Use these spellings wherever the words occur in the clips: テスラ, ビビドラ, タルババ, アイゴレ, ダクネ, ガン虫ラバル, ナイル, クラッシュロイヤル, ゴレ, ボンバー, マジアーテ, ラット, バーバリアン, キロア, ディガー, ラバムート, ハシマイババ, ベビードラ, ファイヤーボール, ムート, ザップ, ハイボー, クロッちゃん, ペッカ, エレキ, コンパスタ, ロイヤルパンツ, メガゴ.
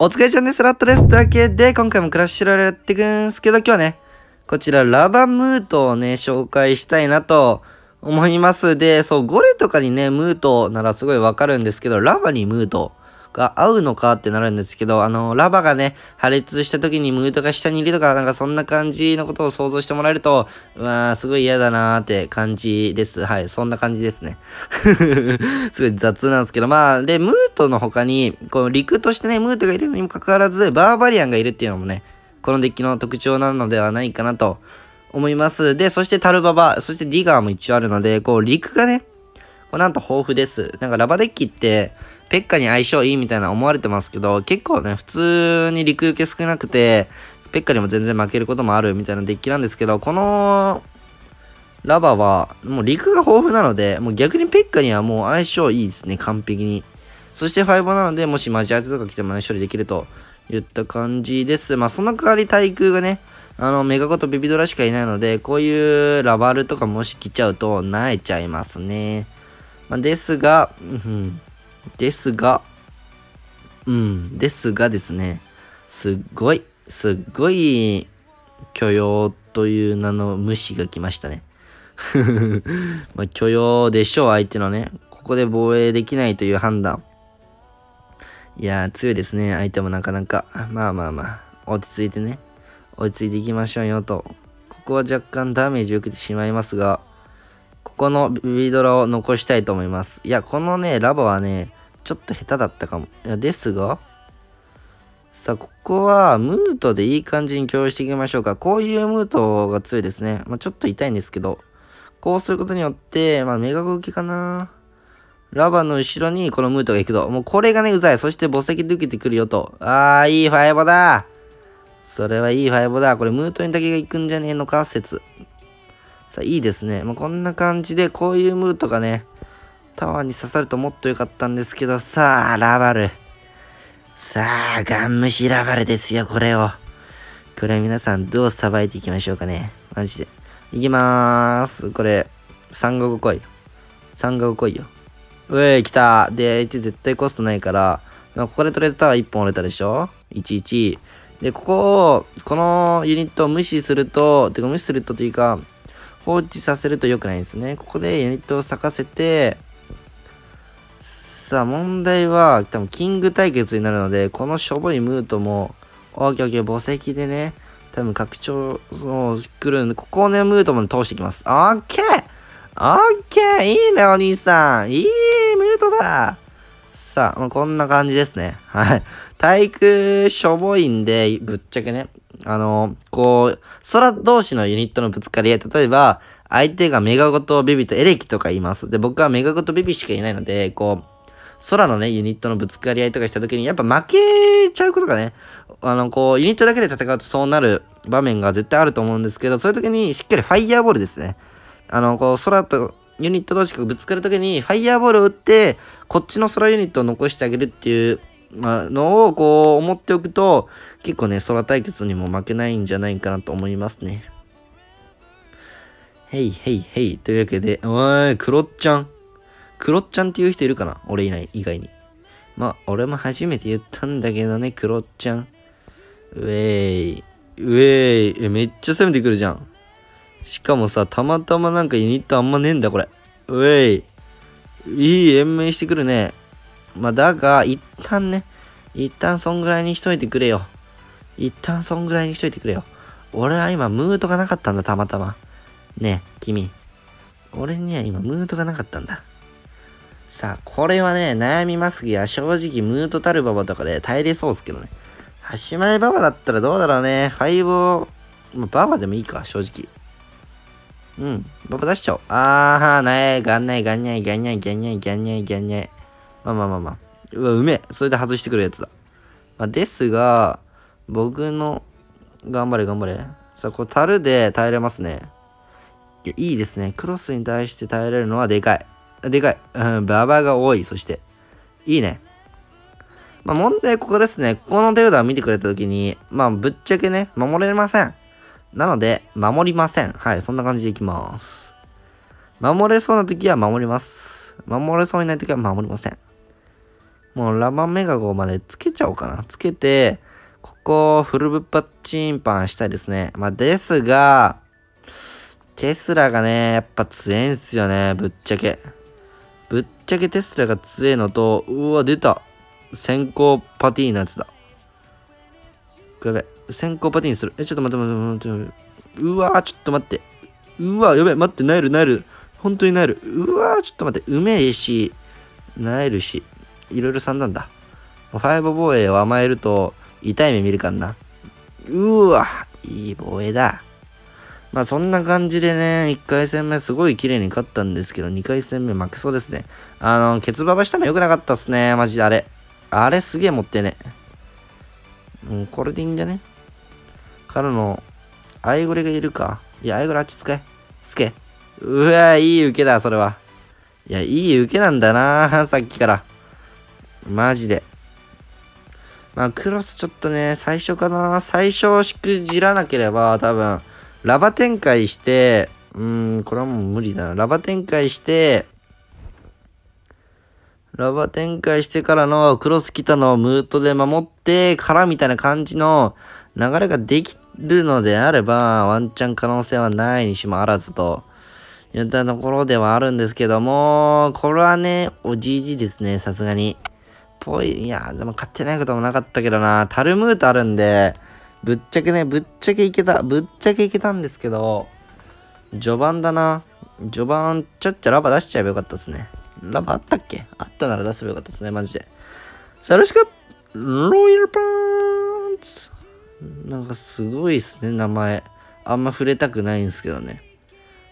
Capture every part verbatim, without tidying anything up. お疲れちゃんです。ラットです。というわけで、今回もクラッシュロイヤルやっていくんすけど、今日はね、こちらラバムートをね、紹介したいなと思います。で、そう、ゴレとかにね、ムートならすごいわかるんですけど、ラバにムートが合うのかってなるんですけど、あの、ラバがね、破裂した時にムートが下にいるとか、なんかそんな感じのことを想像してもらえると、うわー、すごい嫌だなーって感じです。はい、そんな感じですね。すごい雑なんですけど、まあ、で、ムートの他に、この陸としてね、ムートがいるのにもかかわらず、バーバリアンがいるっていうのもね、このデッキの特徴なのではないかなと思います。で、そしてタルババ、そしてディガーも一応あるので、こう、陸がね、こうなんと豊富です。なんかラバデッキって、ペッカに相性いいみたいな思われてますけど、結構ね、普通に陸受け少なくて、ペッカにも全然負けることもあるみたいなデッキなんですけど、このラバは、もう陸が豊富なので、もう逆にペッカにはもう相性いいですね、完璧に。そしてファイブなので、もしマジアーテとか来てもね、処理できるといった感じです。まあ、その代わり対空がね、あの、メガゴとビビドラしかいないので、こういうラバルとかもし来ちゃうと、萎えちゃいますね。まあ、ですが、うん。ですが、うん、ですがですね、すっごい、すっごい許容という名の無視が来ましたね。まあ許容でしょう、相手のね。ここで防衛できないという判断。いやー、強いですね、相手もなかなか。まあまあまあ、落ち着いてね、落ち着いていきましょうよと。ここは若干ダメージを受けてしまいますが、ここのビビドラを残したいと思います。いや、このね、ラバはね、ちょっと下手だったかも。いや、ですが、さあ、ここは、ムートでいい感じに共有していきましょうか。こういうムートが強いですね。まあ、ちょっと痛いんですけど、こうすることによって、まあ、メガゴ受けかな。ラバの後ろにこのムートが行くと。もうこれがね、うざい。そして、墓石で受けてくるよと。あー、いいファイボだ。それはいいファイボだ。これ、ムートにだけが行くんじゃねえのか説。さあ、いいですね。まあ、こんな感じで、こういうムートがね、タワーに刺さるともっと良かったんですけど、さあ、ラバル。さあ、ガン虫ラバルですよ、これを。これ皆さん、どうさばいていきましょうかね。マジで。いきまーす。これ、さんごう来いよ。さんごう来いよ。うえ、来た。で、相手絶対コストないから、まあ、ここで取れたタワーいっぽん折れたでしょ ?いちいち。で、ここを、このユニットを無視すると、てか無視するとというか、放置させると良くないんですね。ここでユニットを咲かせて、さあ、問題は、多分、キング対決になるので、このしょぼいムートも、オーケーオーケー、墓石でね、多分、拡張を来るんで、ここをね、ムートも通していきます。オーケーオーケーいいね、お兄さんいいムートださあ、こんな感じですね。はい。対空、しょぼいんで、ぶっちゃけね、あの、こう、空同士のユニットのぶつかり合い、例えば、相手がメガゴとビビとエレキとかいます。で、僕はメガゴとビビしかいないので、こう、空のね、ユニットのぶつかり合いとかした時に、やっぱ負けちゃうことがね、あの、こう、ユニットだけで戦うとそうなる場面が絶対あると思うんですけど、そういう時にしっかりファイヤーボールですね。あの、こう、空とユニット同士がぶつかる時に、ファイヤーボールを打って、こっちの空ユニットを残してあげるっていう、まあのをこう思っておくと、結構ね、空対決にも負けないんじゃないかなと思いますね。へいへいへい。というわけで、おーい、クロッちゃん。クロッちゃんっていう人いるかな？俺いない、以外に。まあ、俺も初めて言ったんだけどね、クロッちゃん。うえい。うえい。え、めっちゃ攻めてくるじゃん。しかもさ、たまたまなんかユニットあんまねえんだ、これ。うえい。いい延命してくるね。まあ、だが、一旦ね、一旦そんぐらいにしといてくれよ。一旦そんぐらいにしといてくれよ。俺は今、ムートがなかったんだ、たまたま。ねえ、君。俺には今、ムートがなかったんだ。さあ、これはね、悩みますが、正直、ムートタルババとかで耐えれそうですけどね。ハシマイババだったらどうだろうね。ハイボー、まあ、ババでもいいか、正直。うん、ババ出しちゃおう。あー、ない、ガンない、ガンない、ガンない、ガンない、ガンない、ガンない。まあまあまあまあ。うわ、うめえ。それで外してくるやつだ。まあ、ですが、僕の、頑張れ頑張れ。さあ、これ、樽で耐えれますね。いや、いいですね。クロスに対して耐えれるのはでかい。でかい。うん、ババが多い。そして、いいね。まあ、問題はここですね。ここの手札を見てくれたときに、まあ、ぶっちゃけね、守れません。なので、守りません。はい、そんな感じでいきます。守れそうなときは守ります。守れそうにないときは守りません。もうラバンメガゴまでつけちゃおうかな。つけて、ここ、フルブッパチンパンしたいですね。まあ、ですが、テスラがね、やっぱ強えんすよね、ぶっちゃけ。ぶっちゃけテスラが強えのと、うわ、出た。先行パティーのやつだ。やべ、先行パティーにする。え、ちょっと待って待って待って。うわ、ちょっと待って。うわ、やべ、待って、ナイル、ナイル。本当にナイル。うわ、ちょっと待って。うめえし、ナイルし、いろいろさんなんだ。ファイブ防衛を甘えると、痛い目見るかんな。うわ、いい防衛だ。まあそんな感じでね、いっかい戦目すごい綺麗に勝ったんですけど、にかい戦目負けそうですね。あの、ケツババしたの良くなかったっすね、マジであれ。あれすげえ持ってね。うん、これでいいんじゃね？からの、アイゴレがいるか。いや、アイゴレあっち使え。つけ。うわ、いい受けだ、それは。いや、いい受けなんだな、さっきから。マジで。まあ、クロスちょっとね、最初かな。最初しくじらなければ、多分、ラバ展開して、うーん、これはもう無理だな。ラバ展開して、ラバ展開してからのクロス来たのをムートで守ってからみたいな感じの流れができるのであれば、ワンチャン可能性はないにしもあらずと、言ったところではあるんですけども、これはね、おじいじですね、さすがに。ぽい、いや、でも勝ってないこともなかったけどな、タルムートあるんで、ぶっちゃけね、ぶっちゃけいけた、ぶっちゃけいけたんですけど、序盤だな。序盤、ちゃっちゃラバ出しちゃえばよかったですね。ラバあったっけ？あったなら出せばよかったですね、マジで。よろしく！ロイヤルパンツ！なんかすごいっすね、名前。あんま触れたくないんですけどね。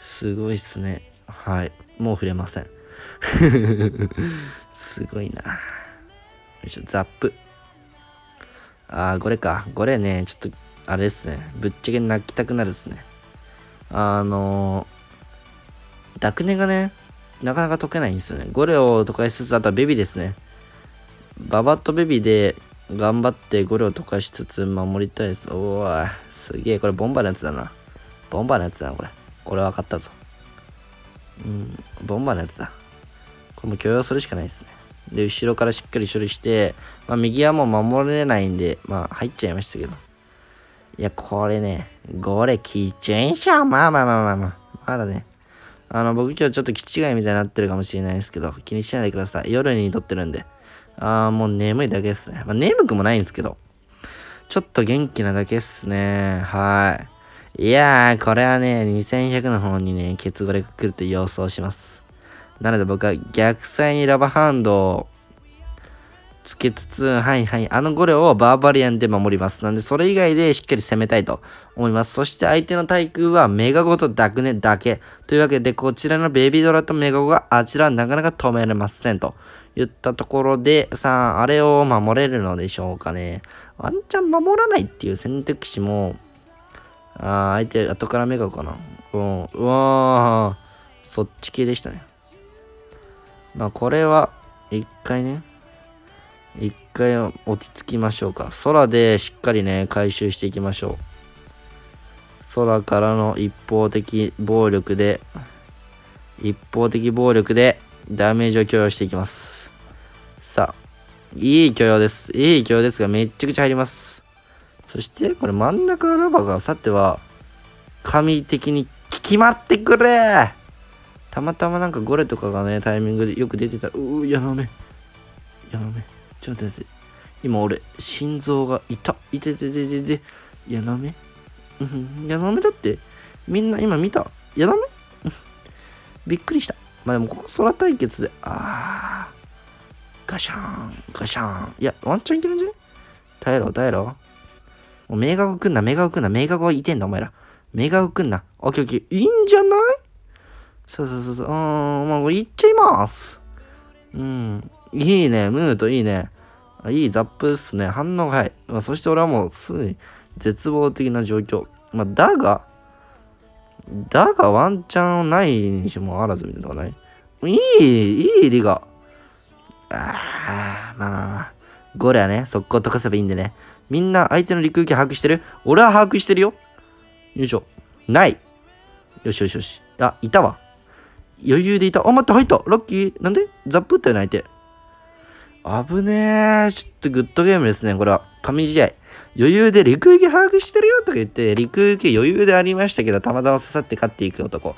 すごいっすね。はい。もう触れません。すごいな。よいしょ、ザップ。あー、これか。これね、ちょっと、あれですね。ぶっちゃけ泣きたくなるですね。あのー、ダクネがね、なかなか解けないんですよね。ゴレを解かしつつ、あとはベビですね。ババとベビで頑張ってゴレを解かしつつ守りたいです。おーい、すげえ。これボンバーのやつだな。ボンバーのやつだな、これ。俺は分かったぞ。うん、ボンバーのやつだ。これも許容するしかないですね。で、後ろからしっかり処理して、まあ、右はもう守れないんで、まあ、入っちゃいましたけど。いや、これね、ゴレきちんしょ。まあまあまあまあまあ。まだね。あの、僕今日ちょっと気違いみたいになってるかもしれないですけど、気にしないでください。夜に撮ってるんで。あー、もう眠いだけですね。まあ、眠くもないんですけど、ちょっと元気なだけっすね。はい。いやー、これはね、にせんひゃくの方にね、ケツゴレが来ると予想します。なので僕は逆サイにラバハンドをつけつつ、はいはい、あのゴレをバーバリアンで守ります。なんで、それ以外でしっかり攻めたいと思います。そして相手の対空はメガゴとダクネだけ。というわけで、こちらのベビードラとメガゴがあちらなかなか止められませんと言ったところで、さあ、あれを守れるのでしょうかね。ワンチャン守らないっていう選択肢も、ああ、相手後からメガゴかな。うん、うわあ、そっち系でしたね。まあ、これは、一回ね、一回落ち着きましょうか。空でしっかりね、回収していきましょう。空からの一方的暴力で、一方的暴力で、ダメージを許容していきます。さあ、いい許容です。いい許容ですが、めっちゃくちゃ入ります。そして、これ真ん中ラバが、さては、神的に決まってくれ！たまたまなんかゴレとかがね、タイミングでよく出てた。うー、やらめ。やらめ。ちょっと待って。今俺、心臓が痛。いててててて。やらめ。うん、やらめだって。みんな今見た。やらめびっくりした。まあでもここ空対決で。あー。ガシャーン、ガシャーン。いや、ワンチャンいけるんじゃね？耐えろ、耐えろ。もうメガゴくんな、メガゴくんな、メガゴいてんだ、お前ら。メガゴくんな。オッケーオッケー。いいんじゃない？そうそうそうそう。うーん、もう行っちゃいます。うん。いいね、ムートいいね。いいザップっすね。反応が早い。まあ、そして俺はもうすでに絶望的な状況。まあ、だが、だがワンチャンないにしもあらずみたいなのがない。いい、いいリガ。ああ、まあまあまあ。ゴレはね、速攻溶かせばいいんでね。みんな相手の陸域把握してる？俺は把握してるよ。よいしょ。ない。よしよしよし。あ、いたわ。余裕でいた。あ、待って、入った。ラッキー。なんでザップ打ったよね、相手。危ねえ。ちょっとグッドゲームですね、これは。神試合。余裕で陸行き把握してるよとか言って、陸行き余裕でありましたけど、たまたま刺さって勝っていく男。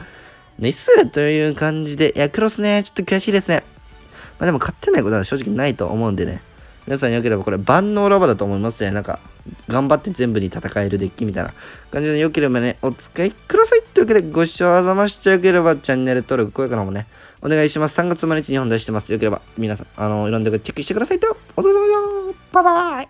日数という感じで、いや、クロスね、ちょっと悔しいですね。まあでも勝ってないことは正直ないと思うんでね。皆さん良ければこれ万能ラバだと思いますね。なんか、頑張って全部に戦えるデッキみたいな感じで良ければね、お使いください。というわけで、ご視聴あざまして良ければ、チャンネル登録、高評価の方もね、お願いします。さんがつつまりににほん出してます。良ければ、皆さん、あの、いろんなとこチェックしてくださいと。お疲れ様でした。バイバイ。